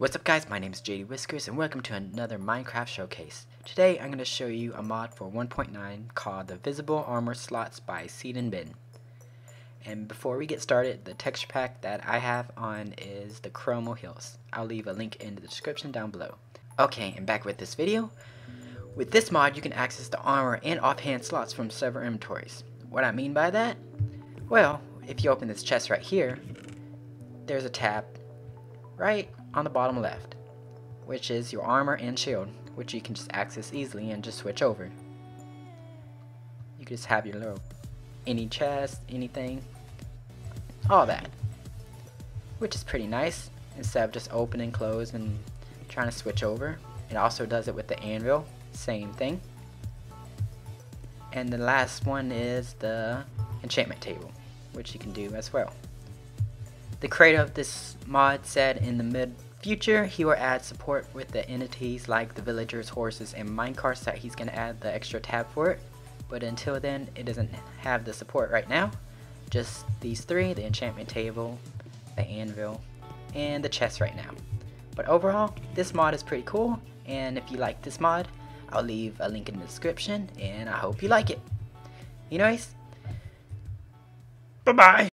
What's up guys, my name is JD Whiskers and welcome to another Minecraft showcase. Today I'm going to show you a mod for 1.9 called the Visible Armor Slots by sidben. And before we get started, the texture pack that I have on is the Chromo Hills. I'll leave a link in the description down below. Okay, and back with this video. With this mod you can access the armor and offhand slots from several inventories. What I mean by that? Well, if you open this chest right here, there's a tab right on the bottom left, which is your armor and shield, which you can just access easily and just switch over. You can just have your little, any chest, anything, all that, which is pretty nice instead of just open and close and trying to switch over. It also does it with the anvil, same thing. And the last one is the enchantment table, which you can do as well. The creator of this mod said in the mid-future he will add support with the entities like the villagers, horses, and minecarts that he's going to add the extra tab for it. But until then, it doesn't have the support right now. Just these three, the enchantment table, the anvil, and the chest right now. But overall, this mod is pretty cool, and if you like this mod, I'll leave a link in the description, and I hope you like it. Anyways, bye-bye!